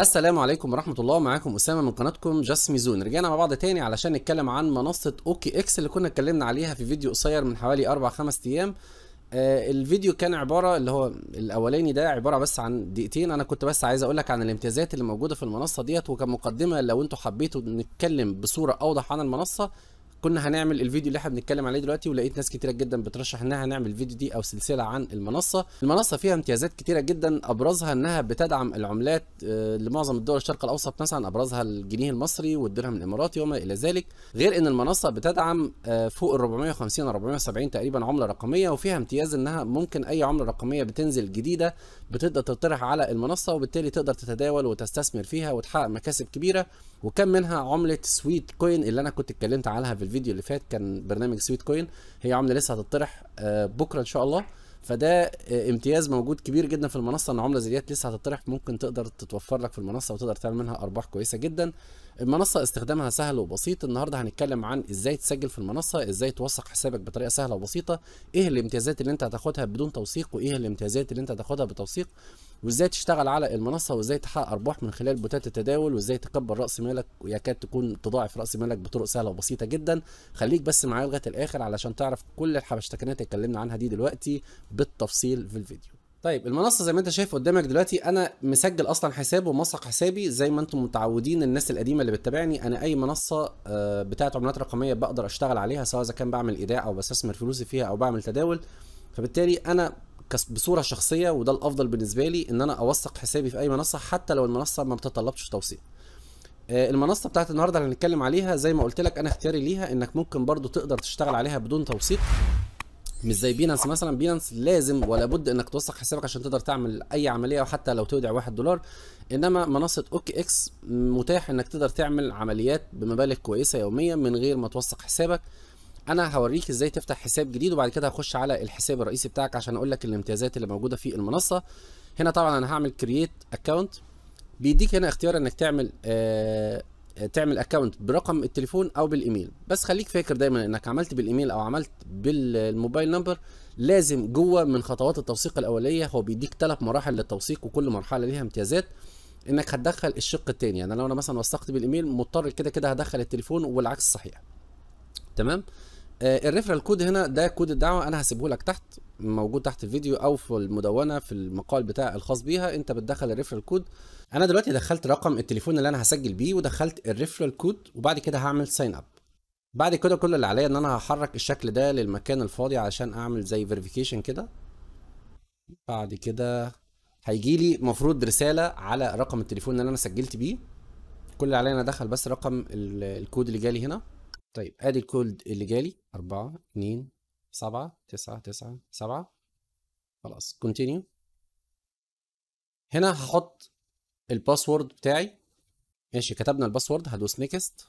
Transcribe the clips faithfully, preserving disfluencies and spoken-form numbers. السلام عليكم ورحمه الله، معاكم اسامه من قناتكم جاسمي زون. رجعنا مع بعض تاني علشان نتكلم عن منصه اوكي اكس اللي كنا اتكلمنا عليها في فيديو قصير من حوالي اربع خمس ايام. آه الفيديو كان عباره اللي هو الاولاني ده عباره بس عن دقيقتين، انا كنت بس عايز اقول لك عن الامتيازات اللي موجوده في المنصه ديت، وكمقدمه لو انتوا حبيتوا نتكلم بصوره اوضح عن المنصه كنا هنعمل الفيديو اللي احنا بنتكلم عليه دلوقتي، ولقيت ناس كتيره جدا بترشح انها هنعمل الفيديو دي او سلسله عن المنصه. المنصه فيها امتيازات كتيره جدا، ابرزها انها بتدعم العملات لمعظم الدول الشرق الاوسط، مثلا ابرزها الجنيه المصري والدرهم الاماراتي وما الى ذلك، غير ان المنصه بتدعم فوق ال اربعمية وخمسين اربعمية وسبعين تقريبا عمله رقميه، وفيها امتياز انها ممكن اي عمله رقميه بتنزل جديده بتقدر تطرح على المنصه، وبالتالي تقدر تتداول وتستثمر فيها وتحقق مكاسب كبيره. وكان منها عمله سويت كوين اللي انا كنت اتكلمت عنها في الفيديو اللي فات، كان برنامج سويت كوين، هي عمله لسه هتطرح بكره ان شاء الله، فده امتياز موجود كبير جدا في المنصه ان عمله زي ديت لسه هتطرح ممكن تقدر تتوفر لك في المنصه وتقدر تعمل منها ارباح كويسه جدا. المنصه استخدامها سهل وبسيط، النهارده هنتكلم عن ازاي تسجل في المنصه، ازاي توثق حسابك بطريقه سهله وبسيطه، ايه الامتيازات اللي انت هتاخدها بدون توثيق وايه الامتيازات اللي انت هتاخدها بتوثيق، وازاي تشتغل على المنصه، وازاي تحقق ارباح من خلال بوتات التداول، وازاي تكبر راس مالك ويكاد تكون تضاعف راس مالك بطرق سهله وبسيطه جدا. خليك بس معايا لغايه الاخر علشان تعرف كل الحبشتكنات اللي اتكلمنا عنها دي دلوقتي بالتفصيل في الفيديو. طيب المنصه زي ما انت شايف قدامك دلوقتي، انا مسجل اصلا حساب وموثق حسابي زي ما انتم متعودين الناس القديمه اللي بتتابعني، انا اي منصه بتاعه عملات رقميه بقدر اشتغل عليها، سواء اذا كان بعمل ايداع او بستثمر فلوسي فيها او بعمل تداول، فبالتالي انا بصوره شخصيه وده الافضل بالنسبه لي ان انا اوثق حسابي في اي منصه حتى لو المنصه ما بتطلبش توثيق. المنصه بتاعت النهارده اللي هنتكلم عليها زي ما قلت لك انا اختياري ليها انك ممكن برضو تقدر تشتغل عليها بدون توثيق، مش زي بينانس مثلا، بينانس لازم ولا بد انك توثق حسابك عشان تقدر تعمل اي عمليه وحتى لو تودع واحد دولار، انما منصه اوكي اكس متاح انك تقدر تعمل عمليات بمبالغ كويسه يوميا من غير ما توثق حسابك. انا هوريك ازاي تفتح حساب جديد، وبعد كده هخش على الحساب الرئيسي بتاعك عشان اقول لك الامتيازات اللي موجوده في المنصه. هنا طبعا انا هعمل كرييت اكونت، بيديك هنا اختيار انك تعمل آه تعمل اكونت برقم التليفون او بالايميل، بس خليك فاكر دايما انك عملت بالايميل او عملت بالموبايل نمبر لازم جوه من خطوات التوثيق الاوليه، هو بيديك ثلاث مراحل للتوثيق وكل مرحله ليها امتيازات، انك هتدخل الشق الثاني، يعني لو انا مثلا وثقت بالايميل مضطر كده كده هدخل التليفون والعكس صحيح. تمام؟ الريفرال كود هنا ده كود الدعوه، انا هسيبه لك تحت موجود تحت الفيديو او في المدونه في المقال بتاع الخاص بيها، انت بتدخل الريفرال كود. انا دلوقتي دخلت رقم التليفون اللي انا هسجل بيه ودخلت الريفرال كود، وبعد كده هعمل ساين اب. بعد كده كل اللي عليا ان انا هحرك الشكل ده للمكان الفاضي عشان اعمل زي فيريفيكيشن كده. بعد كده هيجي لي المفروض رساله على رقم التليفون اللي انا سجلت بيه، كل اللي عليا انا ادخل بس رقم الكود اللي جالي هنا. طيب ادي الكود اللي جالي اربعة اتنين سبعة تسعة تسعة سبعة، خلاص كونتينيو. هنا هحط الباسورد بتاعي، ماشي كتبنا الباسورد، هدوس نيكست.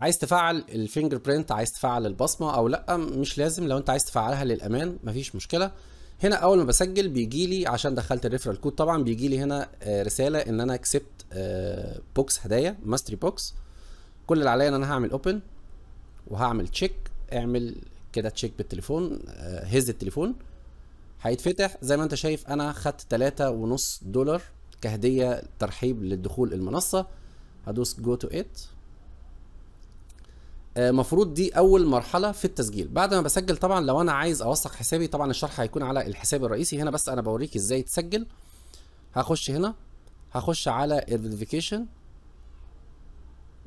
عايز تفعل الفينجر برينت، عايز تفعل البصمه او لا مش لازم، لو انت عايز تفعلها للامان مفيش مشكله. هنا اول ما بسجل بيجي لي عشان دخلت الريفرال كود طبعا، بيجي لي هنا رساله ان انا كسبت بوكس هدايا ماستري بوكس، كل اللي عليا ان انا هعمل اوبن وهعمل تشيك، اعمل كده تشيك بالتليفون، هز التليفون هيتفتح. زي ما انت شايف انا خدت تلاتة ونص دولار كهديه ترحيب للدخول المنصه، هدوس جو تو ات. مفروض دي اول مرحله في التسجيل. بعد ما بسجل طبعا لو انا عايز اوثق حسابي، طبعا الشرح هيكون على الحساب الرئيسي، هنا بس انا بوريك ازاي تسجل. هخش هنا، هخش على الفيريفيكيشن،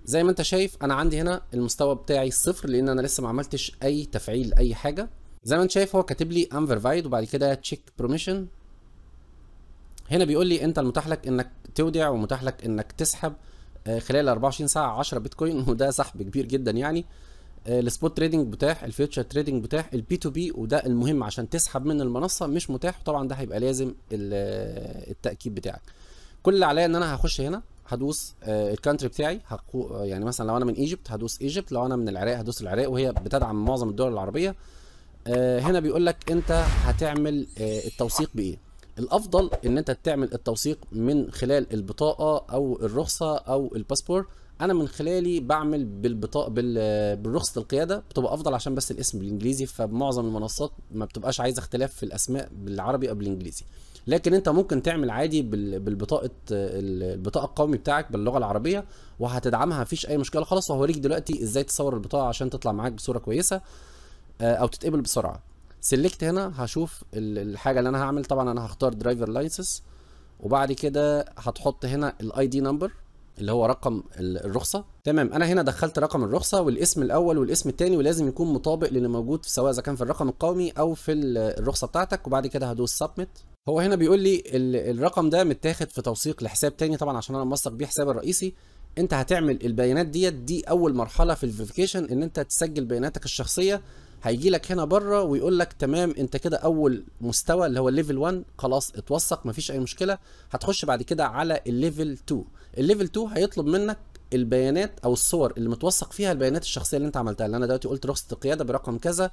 زي ما انت شايف انا عندي هنا المستوى بتاعي صفر لان انا لسه ما عملتش اي تفعيل اي حاجه. زي ما انت شايف هو كاتب لي انفيرفايد، وبعد كده تشيك بيرميشن. هنا بيقول لي انت المتاح لك انك تودع ومتاح لك انك تسحب خلال اربعة وعشرين ساعه عشرة بيتكوين، وده سحب كبير جدا يعني. السبوت تريدنج متاح، الفيوتشر تريدنج متاح، البي تو بي وده المهم عشان تسحب من المنصه مش متاح، وطبعا ده هيبقى لازم التاكيد بتاعك. كل اللي عليا ان انا هخش هنا هدوس الكانتري بتاعي، يعني مثلا لو انا من ايجيبت هدوس ايجيبت، لو انا من العراق هدوس العراق، وهي بتدعم معظم الدول العربيه. هنا بيقول لك انت هتعمل التوثيق بايه، الافضل ان انت تعمل التوثيق من خلال البطاقه او الرخصه او الباسبور، انا من خلالي بعمل بالبطاقه بالرخصه القياده، بتبقى افضل عشان بس الاسم بالانجليزي، فمعظم المنصات ما بتبقاش عايزه اختلاف في الاسماء بالعربي او بالانجليزي، لكن انت ممكن تعمل عادي بالبطاقه البطاقه القومي بتاعك باللغه العربيه وهتدعمها، مفيش اي مشكله خلاص. وهوريك ليك دلوقتي ازاي تصور البطاقه عشان تطلع معاك بصوره كويسه او تتقبل بسرعه. سلكت هنا هشوف الحاجه اللي انا هعمل، طبعا انا هختار درايفر لايسنس، وبعد كده هتحط هنا الاي دي نمبر اللي هو رقم الرخصه. تمام، انا هنا دخلت رقم الرخصه والاسم الاول والاسم الثاني، ولازم يكون مطابق للي موجود سواء اذا كان في الرقم القومي او في الرخصه بتاعتك، وبعد كده هدوس سبميت. هو هنا بيقول لي الرقم ده متاخد في توثيق لحساب تاني، طبعا عشان انا موثق بيه حسابي الرئيسي. انت هتعمل البيانات ديت، دي اول مرحله في الفيريفيكيشن ان انت تسجل بياناتك الشخصيه. هيجي لك هنا بره ويقول لك تمام انت كده اول مستوى اللي هو الليفل واحد خلاص اتوثق مفيش اي مشكله. هتخش بعد كده على الليفل اتنين، الليفل اتنين هيطلب منك البيانات او الصور اللي متوثق فيها البيانات الشخصيه اللي انت عملتها، اللي انا دلوقتي قلت رخصه القياده برقم كذا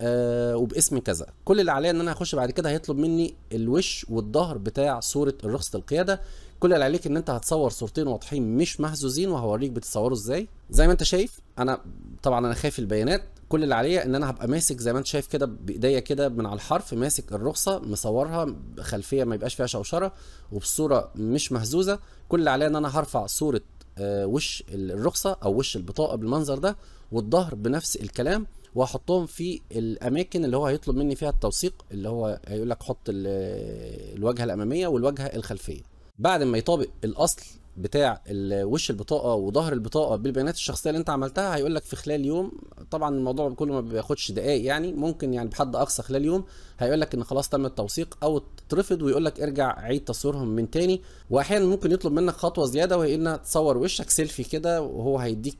آه وباسم كذا. كل اللي عليا ان انا هخش بعد كده هيطلب مني الوش والظهر بتاع صوره رخصه القياده. كل اللي عليك ان انت هتصور صورتين واضحين مش مهزوزين، وهوريك بتصوروا ازاي. زي ما انت شايف انا طبعا انا خايف البيانات، كل اللي عليا ان انا هبقى ماسك زي ما انت شايف كده بايديا كده من على الحرف، ماسك الرخصه مصورها خلفيه ما يبقاش فيها شوشره وبصوره مش مهزوزه. كل اللي عليا ان انا هرفع صوره وش الرخصه او وش البطاقه بالمنظر ده، والظهر بنفس الكلام، وهحطهم في الاماكن اللي هو هيطلب مني فيها التوثيق، اللي هو هيقول لك حط الواجهه الاماميه والواجهه الخلفيه. بعد ما يطابق الاصل بتاع وش البطاقه وظهر البطاقه بالبيانات الشخصيه اللي انت عملتها، هيقول لك في خلال يوم، طبعا الموضوع كله ما بياخدش دقائق يعني، ممكن يعني بحد اقصى خلال يوم هيقول لك ان خلاص تم التوثيق او تترفض، ويقول لك ارجع عيد تصويرهم من تاني. واحيانا ممكن يطلب منك خطوه زياده وهي انك تصور وشك سيلفي كده، وهو هيديك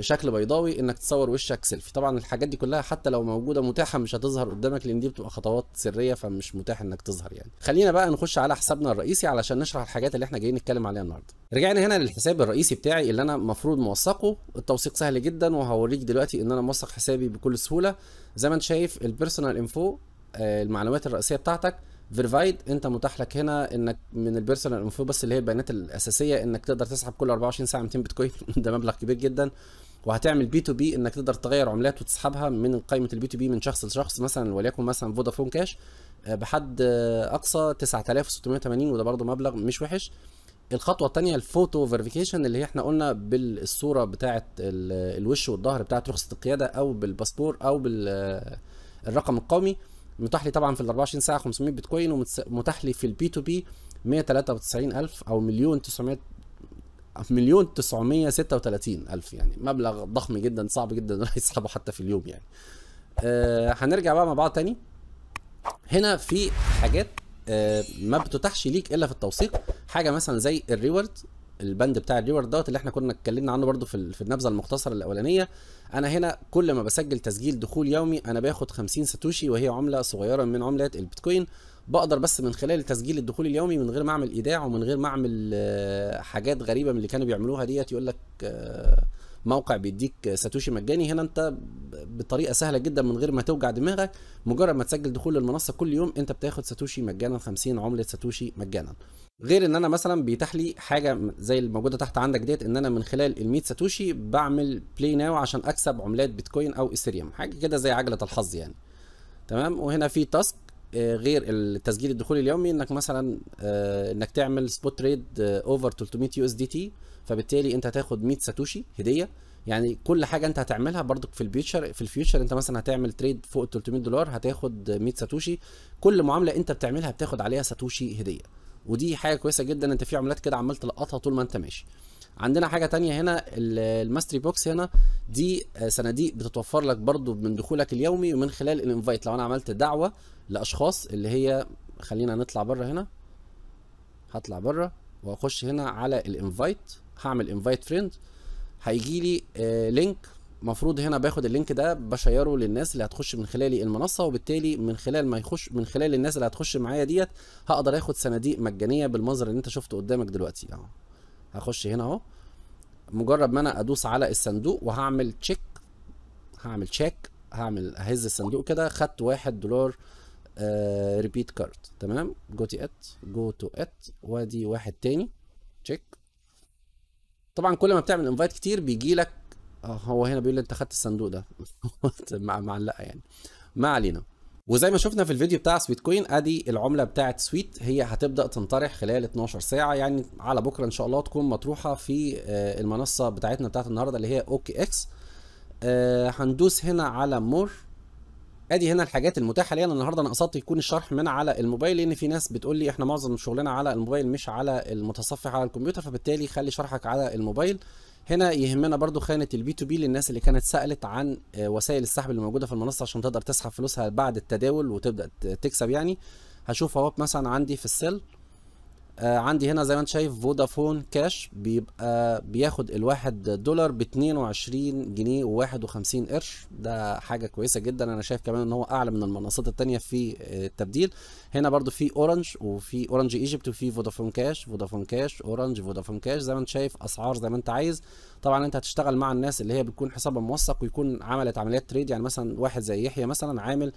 شكل بيضاوي انك تصور وشك سيلفي. طبعا الحاجات دي كلها حتى لو موجوده متاحه مش هتظهر قدامك، لان دي بتبقى خطوات سريه فمش متاح انك تظهر يعني. خلينا بقى نخش على حسابنا الرئيسي علشان نشرح الحاجات اللي احنا جايين نتكلم عليها النهارده. رجعنا هنا للحساب الرئيسي بتاعي اللي انا المفروض موثقه، التوثيق سهل جدا وهوريك دلوقتي ان انا موثق حسابي بكل سهوله. زي ما انت شايف البيرسونال انفو المعلومات الرئيسيه بتاعتك فيرفايد، انت متاح لك هنا انك من البيرسونال انفو بس اللي هي البيانات الاساسيه انك تقدر تسحب كل اربعة وعشرين ساعه مئتين بيتكوين ده مبلغ كبير جدا. وهتعمل بي تو بي انك تقدر تغير عملات وتسحبها من قائمه البي تو بي من شخص لشخص، مثلا وليكن مثلا فودافون كاش بحد اقصى تسعة آلاف وستمية وتمانين، وده برده مبلغ مش وحش. الخطوه الثانيه الفوتو فيريفيكيشن اللي هي احنا قلنا بالصوره بتاعه الوش والظهر بتاعه رخصه القياده او بالباسبور او بالرقم القومي. متاح لي طبعا في ال اربعة وعشرين ساعه خمسمية بيتكوين، ومتاح لي في البي تو بي مية وتلاتة وتسعين الف او مليون تسعمية مليون تسعمية وستة وتلاتين الف، يعني مبلغ ضخم جدا صعب جدا انه يسحبه حتى في اليوم يعني. آه هنرجع بقى مع بعض تاني. هنا في حاجات آه ما بتتاحش ليك الا في التوثيق، حاجه مثلا زي الريورد، البند بتاع الريورد دوت اللي احنا كنا اتكلمنا عنه برده في في النبذه المختصره الاولانيه. انا هنا كل ما بسجل تسجيل دخول يومي انا باخد خمسين ساتوشي، وهي عمله صغيره من عملات البيتكوين، بقدر بس من خلال تسجيل الدخول اليومي من غير ما اعمل ايداع ومن غير ما اعمل حاجات غريبه من اللي كانوا بيعملوها ديت، يقول لك موقع بيديك ساتوشي مجاني. هنا انت بطريقه سهله جدا من غير ما توجع دماغك، مجرد ما تسجل دخول للمنصه كل يوم انت بتاخد ساتوشي مجانا، خمسين عمله ساتوشي مجانا. غير ان انا مثلا بيتاح لي حاجه زي الموجوده تحت عندك ديت، ان انا من خلال ال مية ساتوشي بعمل بلاي ناو عشان اكسب عملات بيتكوين او ايثيريوم، حاجه كده زي عجله الحظ يعني. تمام، وهنا في تاسك غير التسجيل الدخولي اليومي انك مثلا انك تعمل سبوت تريد اوفر تلتمية يو اس دي تي، فبالتالي انت هتاخد مية ساتوشي هديه. يعني كل حاجه انت هتعملها برضك في الفيوتشر، في الفيوتشر انت مثلا هتعمل تريد فوق ال تلتمية دولار هتاخد مية ساتوشي، كل معامله انت بتعملها بتاخد عليها ساتوشي هديه، ودي حاجه كويسه جدا. انت في عملات كده عمال تلقطها طول ما انت ماشي. عندنا حاجه تانية هنا الماستري بوكس، هنا دي صناديق بتتوفر لك برضو من دخولك اليومي ومن خلال الانفايت. لو انا عملت دعوه لاشخاص اللي هي، خلينا نطلع بره هنا، هطلع بره واخش هنا على الانفايت، هعمل انفايت فريند، هيجي لي آه لينك، مفروض هنا باخد اللينك ده بشيره للناس اللي هتخش من خلالي المنصه، وبالتالي من خلال ما يخش من خلال الناس اللي هتخش معايا ديت هقدر اخد صناديق مجانيه بالمنظر اللي انت شفته قدامك دلوقتي اهو. هخش هنا اهو، مجرد ما انا ادوس على الصندوق وهعمل تشيك، هعمل تشيك هعمل اهز الصندوق كده، خدت واحد دولار آه ريبيت كارد. تمام، جو تو ات جو تو ات وادي واحد تاني تشيك. طبعا كل ما بتعمل انفايت كتير بيجي لك، هو هنا بيقول لي انت خدت الصندوق ده معلقه يعني، ما علينا. وزي ما شفنا في الفيديو بتاع سويت كوين، ادي العمله بتاعه سويت هي هتبدا تنطرح خلال اتناشر ساعه، يعني على بكره ان شاء الله تكون مطروحه في المنصه بتاعتنا بتاعت النهارده اللي هي اوكي اكس. هندوس هنا على مور. ادي هنا الحاجات المتاحه ليا النهارده. انا قصدت يكون الشرح من على الموبايل، لان في ناس بتقول لي احنا معظم شغلنا على الموبايل مش على المتصفح على الكمبيوتر، فبالتالي خلي شرحك على الموبايل. هنا يهمنا برضو خانه البي تو بي للناس اللي كانت سالت عن وسائل السحب اللي موجوده في المنصه عشان تقدر تسحب فلوسها بعد التداول وتبدا تكسب. يعني هشوف اهو مثلا عندي في السيل، عندي هنا زي ما انت شايف فودافون كاش بيبقى بياخد الواحد دولار ب اتنين وعشرين جنيه وواحد وخمسين قرش. ده حاجه كويسه جدا. انا شايف كمان ان هو اعلى من المنصات الثانيه في التبديل. هنا برده في اورنج وفي اورنج ايجيبت وفي فودافون كاش، فودافون كاش اورنج، فودافون كاش. زي ما انت شايف اسعار زي ما انت عايز. طبعا انت هتشتغل مع الناس اللي هي بتكون حسابها موثق ويكون عملت عمليات تريد، يعني مثلا واحد زي يحيى مثلا عامل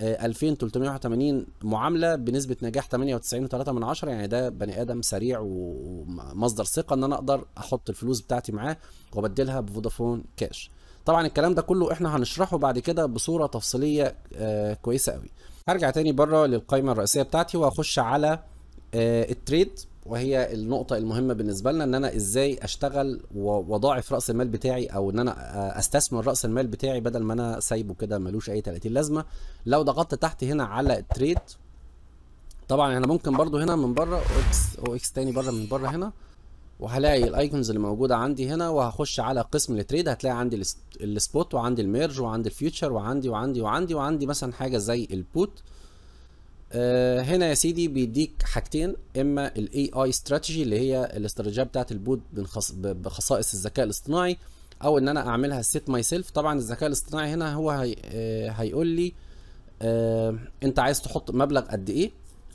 الفين وتلتمية وتمانين معامله بنسبه نجاح تمانية وتسعين فاصلة تلاتة من عشرة، يعني ده بني ادم سريع ومصدر ثقه ان انا اقدر احط الفلوس بتاعتي معاه وابدلها بفودافون كاش. طبعا الكلام ده كله احنا هنشرحه بعد كده بصوره تفصيليه كويسه قوي. هرجع تاني بره للقائمه الرئيسيه بتاعتي واخش على التريد، وهي النقطه المهمه بالنسبه لنا، ان انا ازاي اشتغل واضاعف راس المال بتاعي، او ان انا استثمر راس المال بتاعي بدل ما انا سايبه كده ملوش اي تلاتين لازمه. لو ضغطت تحت هنا على التريد، طبعا انا ممكن برضو هنا من بره اوكس او اكس تاني بره من بره هنا، وهلاقي الايكونز اللي موجوده عندي هنا، وهخش على قسم التريد. هتلاقي عندي السبوت وعندي الميرج وعندي الفيوتشر وعندي وعندي وعندي وعندي مثلا حاجه زي البوت. هنا يا سيدي بيديك حاجتين، اما الاي اي استراتيجي اللي هي الاستراتيجيه بتاعت البوت بخصائص الذكاء الاصطناعي، او ان انا اعملها سيت ماي سيلف. طبعا الذكاء الاصطناعي هنا هو هي هيقول لي انت عايز تحط مبلغ قد ايه.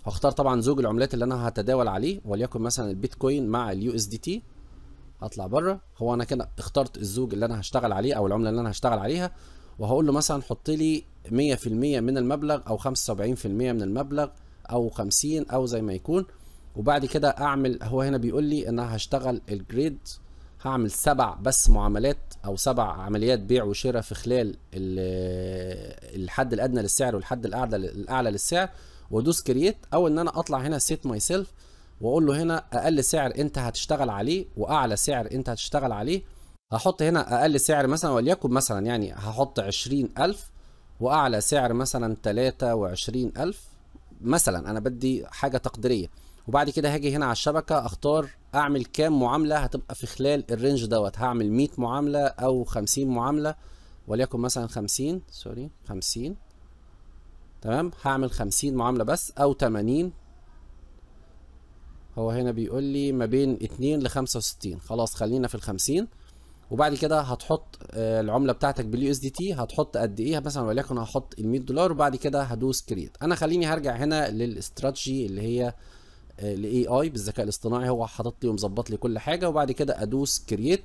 هختار طبعا زوج العملات اللي انا هتداول عليه، وليكن مثلا البيتكوين مع اليو اس دي تي. هطلع بره. هو انا كده اخترت الزوج اللي انا هشتغل عليه او العمله اللي انا هشتغل عليها، وهقول له مثلا حط لي مية في المية من المبلغ او خمسة وسبعين في المية من المبلغ او خمسين او زي ما يكون. وبعد كده اعمل، هو هنا بيقول لي ان انا هشتغل الجريد، هعمل سبع بس معاملات او سبع عمليات بيع وشراء في خلال الحد الادنى للسعر والحد الاعلى الاعلى للسعر، وادوس كرييت، او ان انا اطلع هنا سيت ماي سيلف واقول له هنا اقل سعر انت هتشتغل عليه واعلى سعر انت هتشتغل عليه. هحط هنا اقل سعر مثلا، وليكن مثلا يعني هحط عشرين الف، واعلى سعر مثلا تلاتة وعشرين الف مثلا. انا بدي حاجه تقديريه. وبعد كده هاجي هنا على الشبكه اختار اعمل كام معامله هتبقى في خلال الرينج دوت. هعمل مية معامله او خمسين معامله، وليكن مثلا خمسين سوري خمسين. تمام، هعمل خمسين معامله بس او تمانين. هو هنا بيقول لي ما بين اتنين لخمسة وستين، خلاص خلينا في الخمسين. وبعد كده هتحط العمله بتاعتك باليو اس دي تي، هتحط قد ايه مثلا، وليكن هحط ال مية دولار. وبعد كده هدوس كريت. انا خليني هرجع هنا للاستراتيجي اللي هي الاي اي بالذكاء الاصطناعي، هو حاطط لي ومظبط لي كل حاجه. وبعد كده ادوس كريت،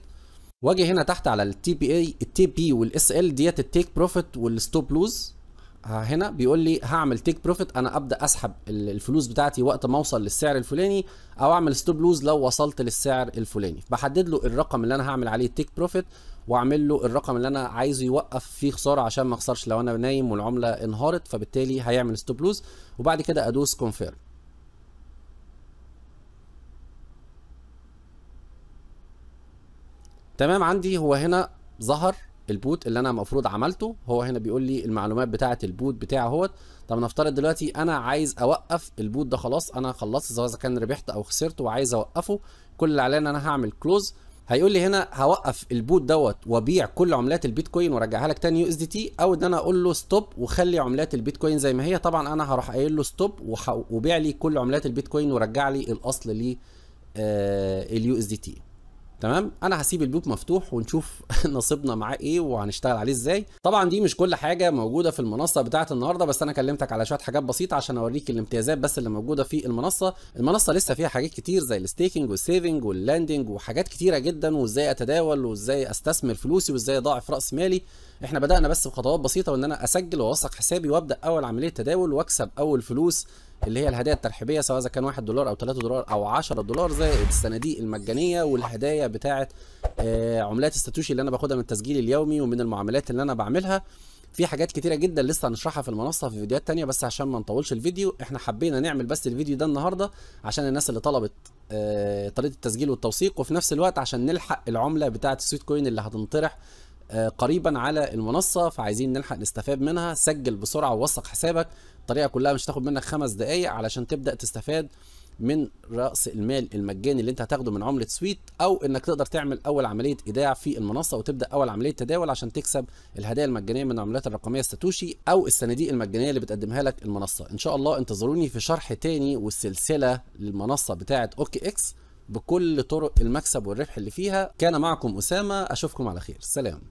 واجي هنا تحت على التي بي اي التي بي والاس ال ديت التيك بروفيت والستوب لوز. هنا بيقول لي هعمل تيك بروفيت، انا ابدا اسحب الفلوس بتاعتي وقت ما اوصل للسعر الفلاني، او اعمل ستوب لوز لو وصلت للسعر الفلاني. بحدد له الرقم اللي انا هعمل عليه تيك بروفيت، واعمل له الرقم اللي انا عايزه يوقف فيه خساره عشان ما اخسرش لو انا نايم والعمله انهارت، فبالتالي هيعمل ستوب لوز. وبعد كده ادوس كونفيرم. تمام، عندي هو هنا ظهر البوت اللي انا المفروض عملته. هو هنا بيقول لي المعلومات بتاعه البوت بتاعه اهوت. طب نفترض دلوقتي انا عايز اوقف البوت ده، خلاص انا خلصت سواء كان ربحت او خسرت وعايز اوقفه. كل اللي عليا ان انا هعمل كلوز. هيقول لي هنا هوقف البوت دوت وبيع كل عملات البيتكوين وارجعها لك تاني يو اس دي تي، او ان انا اقول له ستوب وخلي عملات البيتكوين زي ما هي. طبعا انا هروح قايل له ستوب وبيع لي كل عملات البيتكوين ورجع لي الاصل ليه اليو اس دي تي. تمام، انا هسيب البوت مفتوح ونشوف نصيبنا معاه ايه وهنشتغل عليه ازاي. طبعا دي مش كل حاجه موجوده في المنصه بتاعه النهارده، بس انا كلمتك على شويه حاجات بسيطه عشان اوريك الامتيازات بس اللي موجوده في المنصه. المنصه لسه فيها حاجات كتير زي الستيكنج والسيفنج واللاندنج وحاجات كتيره جدا، وازاي اتداول وازاي استثمر فلوسي وازاي اضاعف راس مالي. احنا بدانا بس بخطوات بسيطه، وان انا اسجل واوثق حسابي وابدا اول عمليه تداول واكسب اول فلوس اللي هي الهدايا الترحيبيه، سواء اذا كان واحد دولار او تلاتة دولار او عشرة دولار، زائد الصناديق المجانيه والهدايا بتاعه عملات الساتوشي اللي انا باخدها من التسجيل اليومي ومن المعاملات اللي انا بعملها. في حاجات كتيره جدا لسه هنشرحها في المنصه في فيديوهات تانية، بس عشان ما نطولش الفيديو احنا حبينا نعمل بس الفيديو ده النهارده عشان الناس اللي طلبت آه طريقه التسجيل والتوثيق، وفي نفس الوقت عشان نلحق العمله بتاعه السويت كوين اللي هتنطرح آه قريبا على المنصه، فعايزين نلحق نستفاد منها. سجل بسرعه ووثق حسابك، الطريقه كلها مش هتاخد منك خمس دقائق علشان تبدا تستفاد من راس المال المجاني اللي انت هتاخده من عمله سويت، او انك تقدر تعمل اول عمليه ايداع في المنصه وتبدا اول عمليه تداول عشان تكسب الهدايا المجانيه من العملات الرقميه الساتوشي او الصناديق المجانيه اللي بتقدمها لك المنصه. ان شاء الله انتظروني في شرح تاني والسلسله للمنصه بتاعه اوكي اكس بكل طرق المكسب والربح اللي فيها. كان معكم اسامه، اشوفكم على خير، سلام.